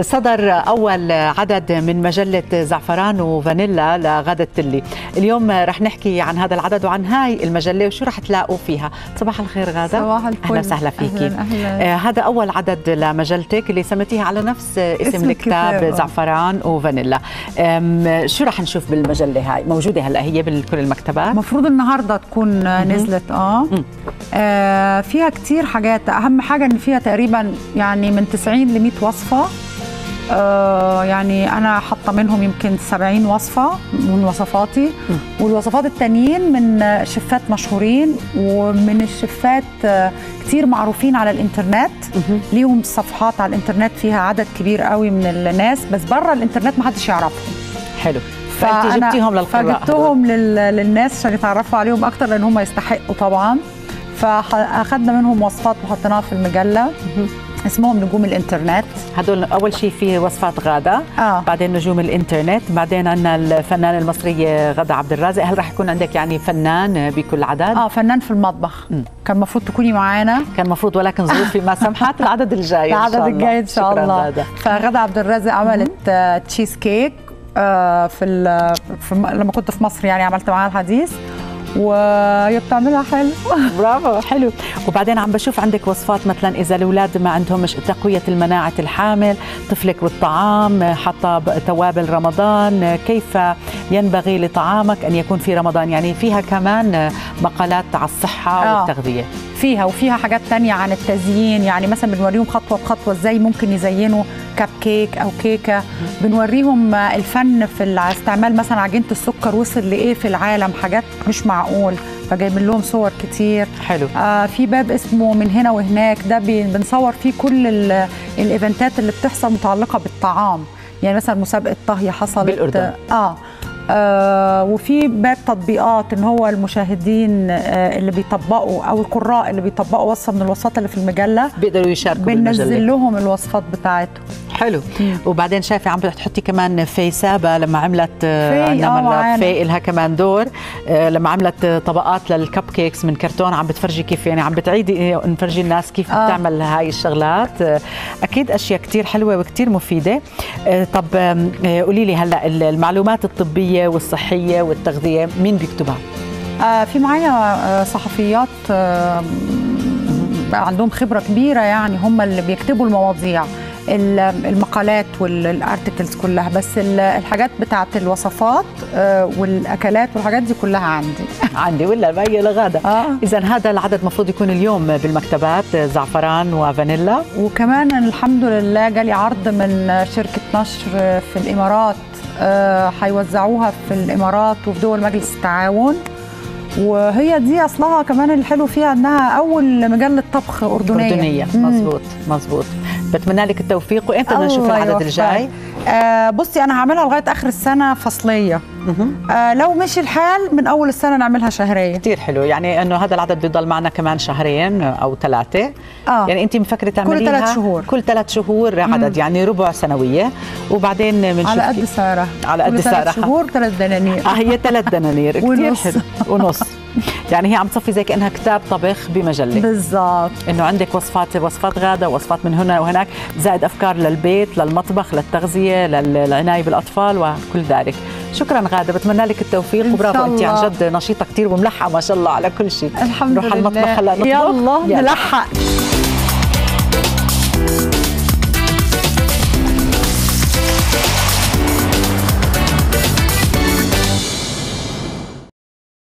صدر أول عدد من مجلة زعفران وفانيلا لغادة التلي. اليوم رح نحكي عن هذا العدد وعن هاي المجلة وشو رح تلاقوا فيها. صباح الخير غادة. صباح الفل. أهلا وسهلا فيكي. هذا أول عدد لمجلتك اللي سميتيها على نفس اسم الكتاب زعفران وفانيلا. شو رح نشوف بالمجلة هاي؟ موجودة هلا هي بكل المكتبات؟ المفروض النهارده تكون نزلت. فيها كتير حاجات، أهم حاجة إن فيها تقريبا يعني من 90 ل 100 وصفة. يعني أنا حاطة منهم يمكن 70 وصفة من وصفاتي، والوصفات التانيين من شيفات مشهورين ومن الشيفات كتير معروفين على الإنترنت، ليهم صفحات على الإنترنت فيها عدد كبير قوي من الناس، بس بره الإنترنت محدش يعرفهم. حلو، فأنت جبتيهم للقراء؟ فجبتهم للناس عشان يتعرفوا عليهم أكتر، لأن هم يستحقوا طبعا. فأخذنا منهم وصفات وحطيناها في المجلة، اسمهم نجوم الانترنت. هدول اول شيء فيه وصفات غاده، بعدين نجوم الانترنت، بعدين عندنا الفنانه المصريه غادة عبد الرازق. هل راح يكون عندك يعني فنان بكل عدد؟ فنان في المطبخ كان المفروض تكوني معانا، كان المفروض ولكن ظروفي ما سمحت. العدد الجاي ان شاء الله. العدد الجاي ان شاء الله. فغادة عبد الرازق عملت تشيز كيك لما كنت في مصر، يعني عملت معاها الحديث وبتعملها حلو. برافو، حلو. وبعدين عم بشوف عندك وصفات مثلا اذا الاولاد ما عندهم مش تقويه المناعه الحامل، طفلك والطعام، حتى توابل رمضان، كيف ينبغي لطعامك ان يكون في رمضان. يعني فيها كمان مقالات على الصحه والتغذيه فيها، وفيها حاجات تانية عن التزيين، يعني مثلا بنوريهم خطوه بخطوه ازاي ممكن يزينوا كب كيك او كيكه، بنوريهم الفن في استعمال مثلا عجينه السكر وصل لايه في العالم، حاجات مش معقول، فجايبين لهم صور كتير. حلو. في باب اسمه من هنا وهناك، ده بنصور فيه كل الايفنتات اللي بتحصل متعلقه بالطعام، يعني مثلا مسابقه طهي حصلت بالأردن. وفي باب تطبيقات، ان هو المشاهدين اللي بيطبقوا او القراء اللي بيطبقوا وصفه من الوصفات اللي في المجله بيقدروا يشاركوا بالمجله، بننزل لهم الوصفات بتاعتهم. حلو. وبعدين شايفه عم تحطي كمان في سابه لما عملت عندنا في لها كمان دور، لما عملت طبقات للكب كيكس من كرتون، عم بتفرجي كيف يعني عم بتعيدي نفرجي الناس كيف بتعمل هاي الشغلات. اكيد اشياء كثير حلوه وكثير مفيده. طب قولي لي هلا المعلومات الطبيه والصحية والتغذية مين بيكتبها؟ في معايا صحفيات عندهم خبرة كبيرة، يعني هم اللي بيكتبوا المواضيع، المقالات والارتكلز كلها، بس الحاجات بتاعه الوصفات والاكلات والحاجات دي كلها عندي ولا باقي لغاده. اذا هذا العدد المفروض يكون اليوم بالمكتبات، زعفران وفانيلا. وكمان الحمد لله جالي عرض من شركه نشر في الامارات، هيوزعوها في الامارات وفي دول مجلس التعاون، وهي دي اصلها كمان الحلو فيها انها اول مجله طبخ اردنيه. مظبوط مظبوط. بتمنى لك التوفيق. وامتى بدنا نشوف العدد الجاي؟ بصي انا هعملها لغايه اخر السنه فصليه، لو مشي الحال من اول السنه نعملها شهريه. كثير حلو، يعني انه هذا العدد بيضل معنا كمان شهرين او ثلاثه. يعني انت مفكره تعمليها كل 3 شهور؟ كل 3 شهور عدد، يعني ربع سنويه، وبعدين بنشوف على قد سعرها. على قد سعرها 3 شهور 3 دنانير. هي 3 دنانير كثير حلو ونص. يعني هي عم تصفي زي كأنها كتاب طبخ بمجلة بالضبط، انه عندك وصفات غادة، وصفات من هنا وهناك، زائد افكار للبيت، للمطبخ، للتغذية، للعناية بالاطفال وكل ذلك. شكرا غادة، بتمنى لك التوفيق وبرافو، انت عن جد نشيطة كتير وملحقة ما شاء الله على كل شيء. الحمد لله. نروح على المطبخ هلا نطبخ، يلا نلحق.